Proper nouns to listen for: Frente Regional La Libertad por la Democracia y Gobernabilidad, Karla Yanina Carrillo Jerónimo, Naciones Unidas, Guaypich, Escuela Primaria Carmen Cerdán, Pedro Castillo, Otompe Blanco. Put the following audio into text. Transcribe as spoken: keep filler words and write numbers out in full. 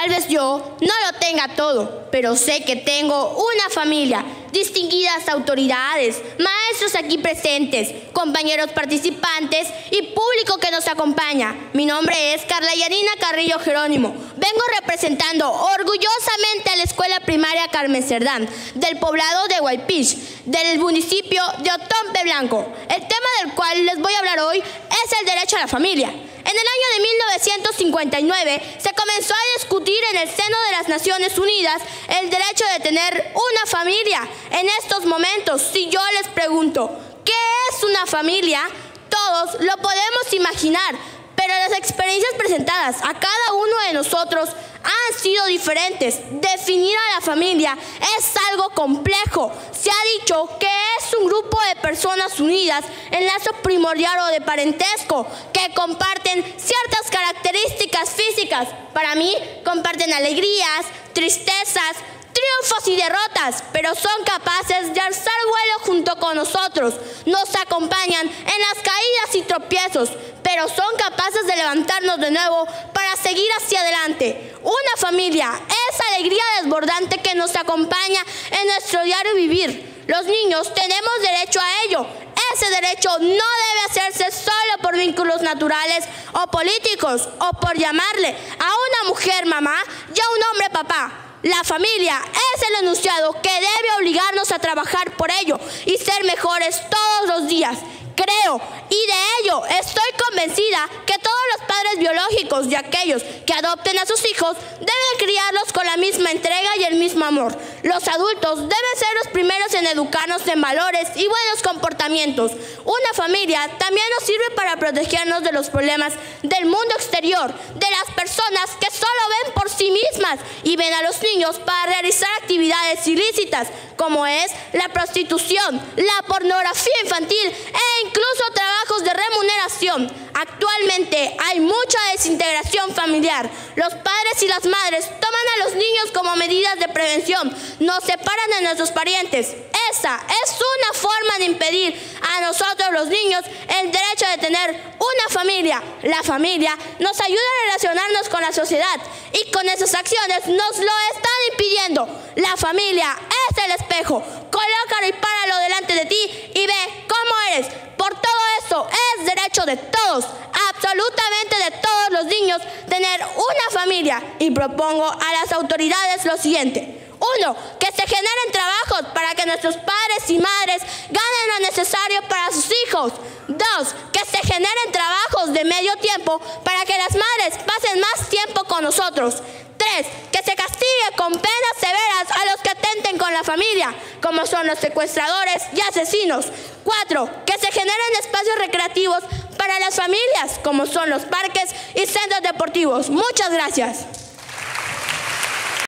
Tal vez yo no lo tenga todo, pero sé que tengo una familia, distinguidas autoridades, maestros aquí presentes, compañeros participantes y público que nos acompaña. Mi nombre es Karla Yanina Carrillo Jerónimo. Vengo representando orgullosamente a la Escuela Primaria Carmen Cerdán, del poblado de Guaypich, del municipio de Otompe Blanco. El tema del cual les voy a hablar hoy es el derecho a la familia. En el año de mil novecientos cincuenta y nueve se comenzó a discutir en el seno de las Naciones Unidas el derecho de tener una familia. En estos momentos, si yo les pregunto, ¿qué es una familia? Todos lo podemos imaginar, pero las experiencias presentadas a cada uno de nosotros han sido diferentes. Definir a la familia es algo complejo. Se ha dicho que es un grupo de personas unidas en lazo primordial o de parentesco que comparten ciertas características físicas. Para mí, comparten alegrías, tristezas, triunfos y derrotas, pero son capaces de alzar vuelo junto con nosotros. Nos acompañan en las caídas y tropiezos, pero son capaces de levantarnos de nuevo para seguir hacia adelante. Una familia, esa alegría desbordante que nos acompaña en nuestro diario vivir. Los niños tenemos derecho a ello. Ese derecho no debe hacerse solo por vínculos naturales o políticos, o por llamarle a una mujer mamá y a un hombre papá. La familia es el enunciado que debe obligarnos a trabajar por ello y ser mejores todos los días. Creo, y de ello estoy convencida, que todos los padres biológicos y aquellos que adopten a sus hijos deben criarlos con la misma entrega y el mismo amor. Los adultos deben ser los primeros en educarnos en valores y buenos comportamientos. Una familia también nos sirve para protegernos de los problemas del mundo exterior, de las personas que solo ven por sí mismas y ven a los niños para realizar actividades ilícitas, como es la prostitución, la pornografía infantil e incluso trabajos de remuneración. Actualmente hay mucha desintegración familiar. Los padres y las madres toman a los niños como medidas de prevención. Nos separan de nuestros parientes. Esa es una forma de impedir a nosotros los niños el derecho de tener una familia. La familia nos ayuda a relacionarnos con la sociedad y con esas acciones nos lo están impidiendo. La familia es el espejo. Colócalo y páralo delante de ti y ve cómo eres. Por todo esto es derecho de todos, absolutamente de todos los niños, tener una familia, y propongo a las autoridades lo siguiente. Uno, que se generen trabajos para que nuestros padres y madres ganen lo necesario para sus hijos. Dos, que se generen trabajos de medio tiempo para que las madres pasen más tiempo con nosotros. Tres, que se castigue con penas severas a los que atenten con la familia, como son los secuestradores y asesinos. Cuatro, que se generen espacios recreativos para las familias, como son los parques y centros deportivos. Muchas gracias.